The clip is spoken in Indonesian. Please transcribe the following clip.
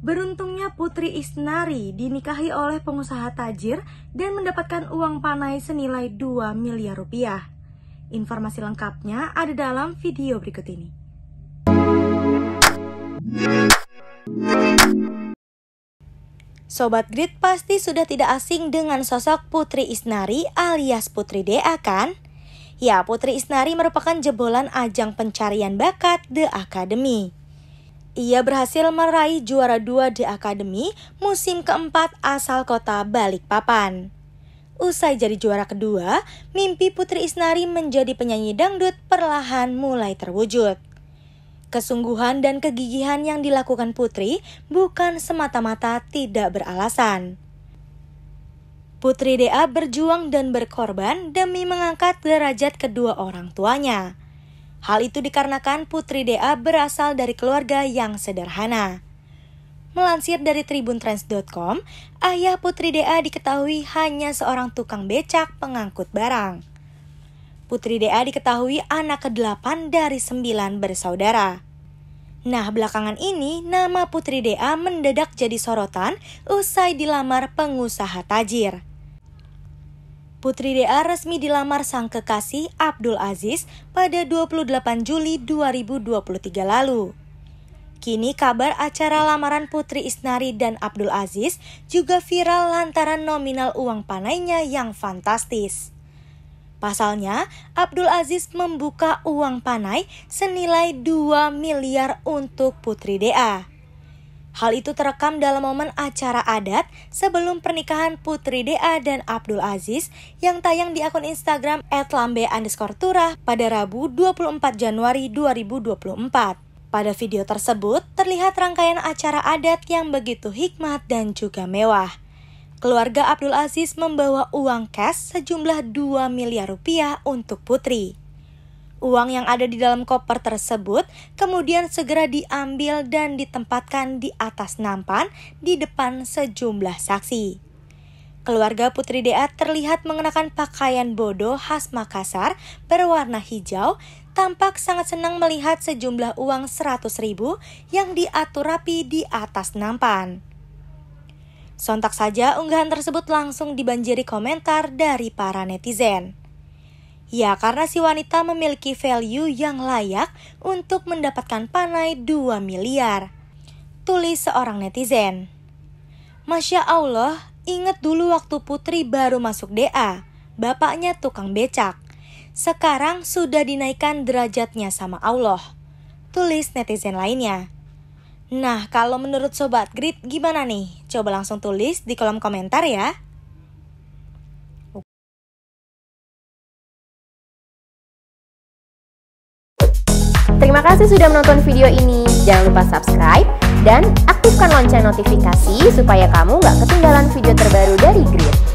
Beruntungnya Putri Isnari dinikahi oleh pengusaha tajir dan mendapatkan uang panai senilai 2 miliar rupiah. Informasi lengkapnya ada dalam video berikut ini. Sobat Grid pasti sudah tidak asing dengan sosok Putri Isnari alias Putri DA kan? Ya, Putri Isnari merupakan jebolan ajang pencarian bakat The Academy. Ia berhasil meraih juara 2 The Academy musim keempat asal kota Balikpapan. Usai jadi juara kedua, mimpi Putri Isnari menjadi penyanyi dangdut perlahan mulai terwujud. Kesungguhan dan kegigihan yang dilakukan Putri bukan semata-mata tidak beralasan. Putri DA berjuang dan berkorban demi mengangkat derajat kedua orang tuanya. Hal itu dikarenakan Putri DA berasal dari keluarga yang sederhana. Melansir dari tribuntrans.com, ayah Putri DA diketahui hanya seorang tukang becak pengangkut barang. Putri DA diketahui anak ke-8 dari 9 bersaudara. Nah, belakangan ini nama Putri DA mendadak jadi sorotan usai dilamar pengusaha tajir. Putri DA resmi dilamar sang kekasih Abdul Aziz pada 28 Juli 2023 lalu. Kini kabar acara lamaran Putri Isnari dan Abdul Aziz juga viral lantaran nominal uang panainya yang fantastis. Pasalnya, Abdul Aziz membuka uang panai senilai 2 miliar untuk Putri DA. Hal itu terekam dalam momen acara adat sebelum pernikahan Putri DA dan Abdul Aziz yang tayang di akun Instagram @lambe_tura pada Rabu 24 Januari 2024. Pada video tersebut, terlihat rangkaian acara adat yang begitu hikmat dan juga mewah. Keluarga Abdul Aziz membawa uang cash sejumlah 2 miliar rupiah untuk Putri. Uang yang ada di dalam koper tersebut kemudian segera diambil dan ditempatkan di atas nampan di depan sejumlah saksi. Keluarga Putri DA terlihat mengenakan pakaian bodo khas Makassar berwarna hijau, tampak sangat senang melihat sejumlah uang 100.000 yang diatur rapi di atas nampan. Sontak saja unggahan tersebut langsung dibanjiri komentar dari para netizen. Ya, karena si wanita memiliki value yang layak untuk mendapatkan panai 2 miliar, tulis seorang netizen. Masya Allah. Ingat dulu waktu Putri baru masuk DA, bapaknya tukang becak. Sekarang sudah dinaikkan derajatnya sama Allah, tulis netizen lainnya. Nah, kalau menurut Sobat Grid gimana nih? Coba langsung tulis di kolom komentar ya. Terima kasih sudah menonton video ini. Jangan lupa subscribe dan aktifkan lonceng notifikasi supaya kamu nggak ketinggalan video terbaru dari Grid.